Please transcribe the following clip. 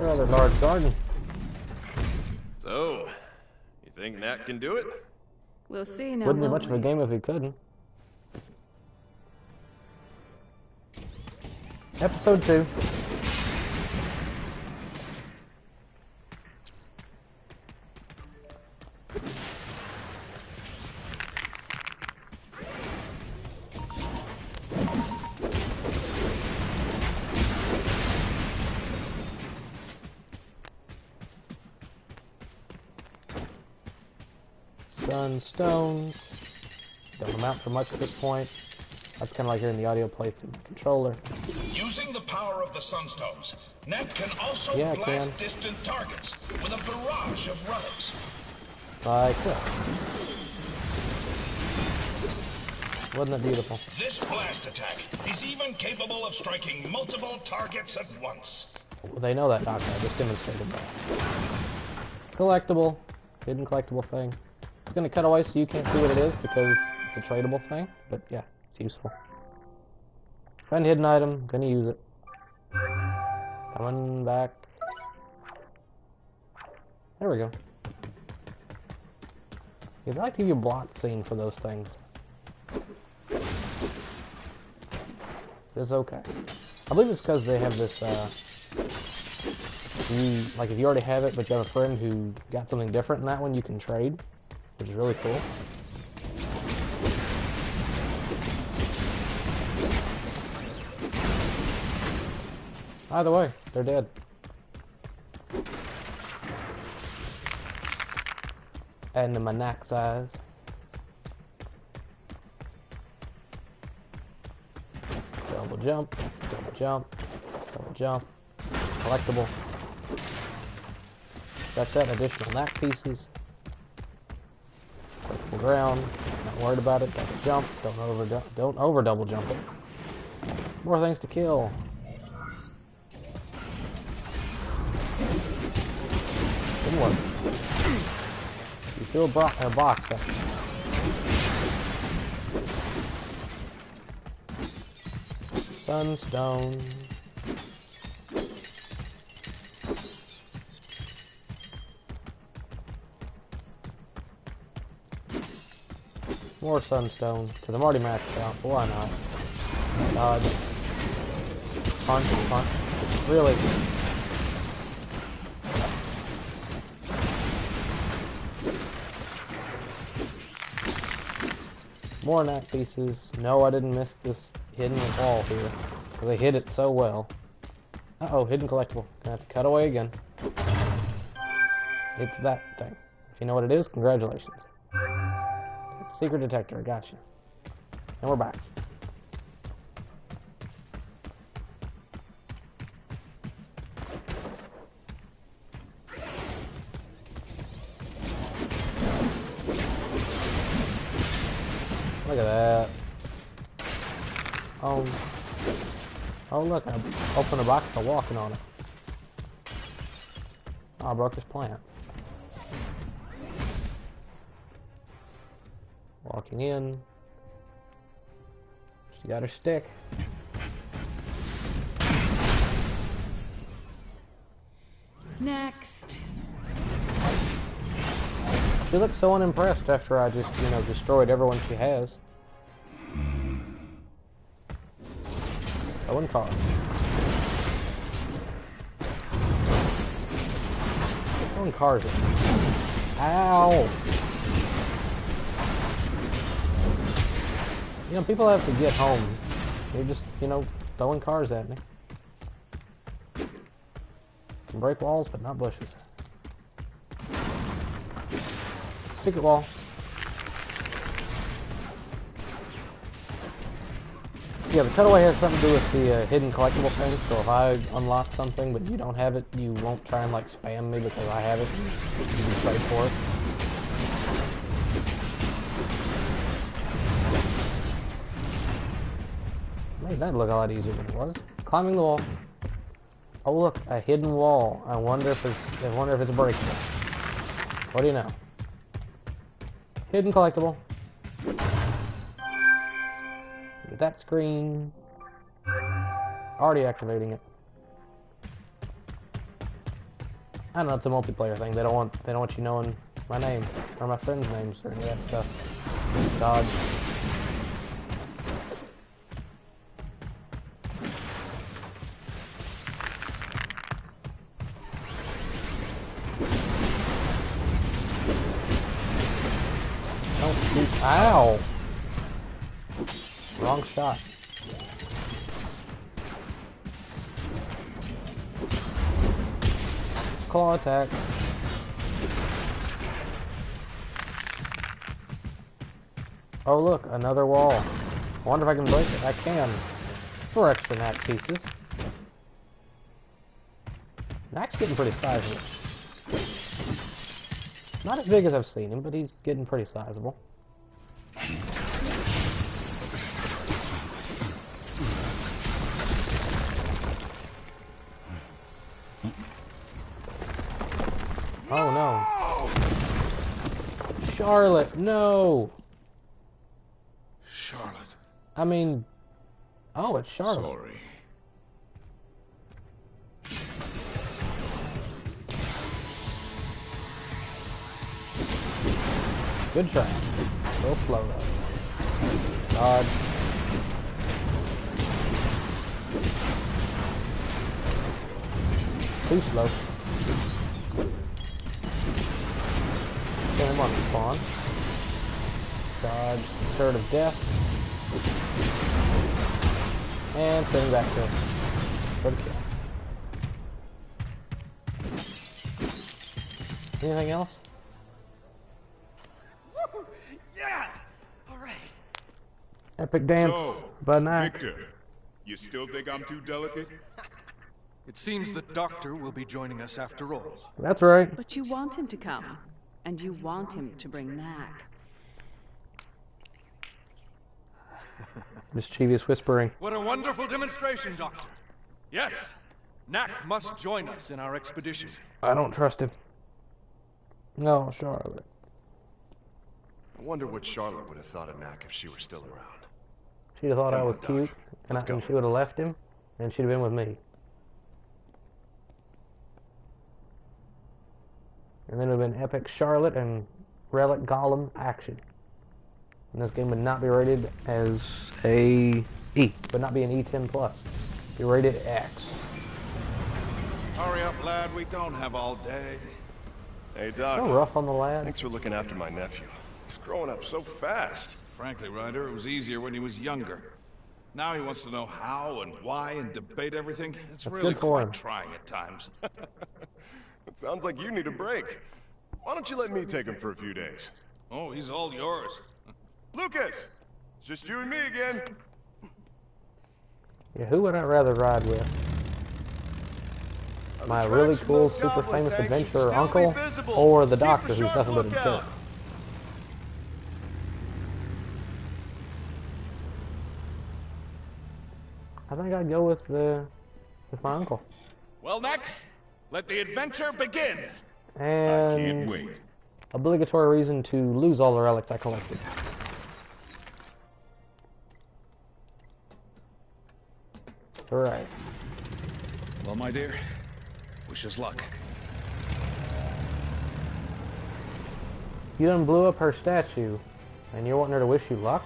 Rather large garden. So, you think Knack can do it? We'll see now. Wouldn't be much of a game if he couldn't. Episode 2. Stones. Don't amount for much at this point. That's kind of like hearing the audio play through the controller. Using the power of the sunstones, Knack can also blast distant targets with a barrage of relics. Like this. Wasn't it beautiful? This blast attack is even capable of striking multiple targets at once. Well, they know that, Doctor. I just demonstrated that. Collectible. Hidden collectible thing. It's going to cut away so you can't see what it is because it's a tradable thing, but yeah, it's useful. Find a hidden item, I'm going to use it. Coming back. There we go. You'd like to give you a block scene for those things. It's okay. I believe it's because they have this, like if you already have it, but you have a friend who got something different than that one, you can trade. Which is really cool. Either way, they're dead. And the Knack's eyes. Double jump, double jump, double jump. Collectible. That's that additional Knack pieces. Ground, not worried about it. Double jump, don't over double jump it. More things to kill. Didn't work. You feel a box. Sunstone. More sunstone, because I'm already maxed out, but why not? Dodge. Punch, punch. Really? More Knack pieces. No, I didn't miss this hidden wall here, because they hid it so well. Uh-oh, hidden collectible. Gonna have to cut away again. It's that thing. If you know what it is, congratulations. Secret detector, gotcha. And we're back. Look at that. Oh look, I opened a box by walking on it. Oh, I broke this plant. Walking in. She got her stick. Next. She looks so unimpressed after I just, you know, destroyed everyone she has. I wouldn't call her. Someone cars it. Ow! You know, people have to get home. They're just, you know, throwing cars at me. Can break walls, but not bushes. Secret wall. Yeah, the cutaway has something to do with the hidden collectible thing, so if I unlock something but you don't have it, you won't try and, like, spam me because I have it. You can trade for it. That'd look a lot easier than it was. Climbing the wall. Oh look, a hidden wall. I wonder if it's breakable. What do you know? Hidden collectible. Look at that screen. Already activating it. I know it's a multiplayer thing. They don't want you knowing my name or my friends' names or any of that stuff. Dodge. Don't shoot. Ow! Wrong shot. Claw attack. Oh look, another wall. I wonder if I can break it. I can. 4 extra Knack pieces. Knack's getting pretty sizable. Not as big as I've seen him, but he's getting pretty sizable. Oh no. Charlotte, no! Charlotte. I mean... Oh, it's Charlotte. Sorry. Good try. A little slow though. Dodge. Too slow. Come on, spawn. Dodge the turret of death. And spin back to him. Good kill. Anything else? Woo! Yeah! Alright. Epic dance by Knack. Victor, you still think I'm too delicate? It seems the doctor will be joining us after all. That's right. But you want him to come. And you want him to bring Knack. Mischievous whispering. What a wonderful demonstration, Doctor. Yes, Knack must join us in our expedition. I don't trust him. No, Charlotte. I wonder what Charlotte would have thought of Knack if she were still around. She'd have thought I was cute, and I think she would have left him, and she'd have been with me. And then it would have been epic Charlotte and Relic Golem action. And this game would not be rated as a E. Would not be an E10+. Be rated X. Hurry up, lad. We don't have all day. Hey, Doc. So rough on the lad. Thanks for looking after my nephew. He's growing up so fast. Frankly, Ryder, it was easier when he was younger. Now he wants to know how and why and debate everything. It's really quite trying at times. It sounds like you need a break. Why don't you let me take him for a few days? Oh, he's all yours. Lucas! It's just you and me again. Yeah, who would I rather ride with? My really cool, super famous adventurer uncle, or the doctor who's nothing but a jerk? I think I'd go with my uncle. Well, Knack. Let the adventure begin! And I can't wait. Obligatory reason to lose all the relics I collected. Alright. Well, my dear, wish us luck. You done blew up her statue, and you're wanting her to wish you luck?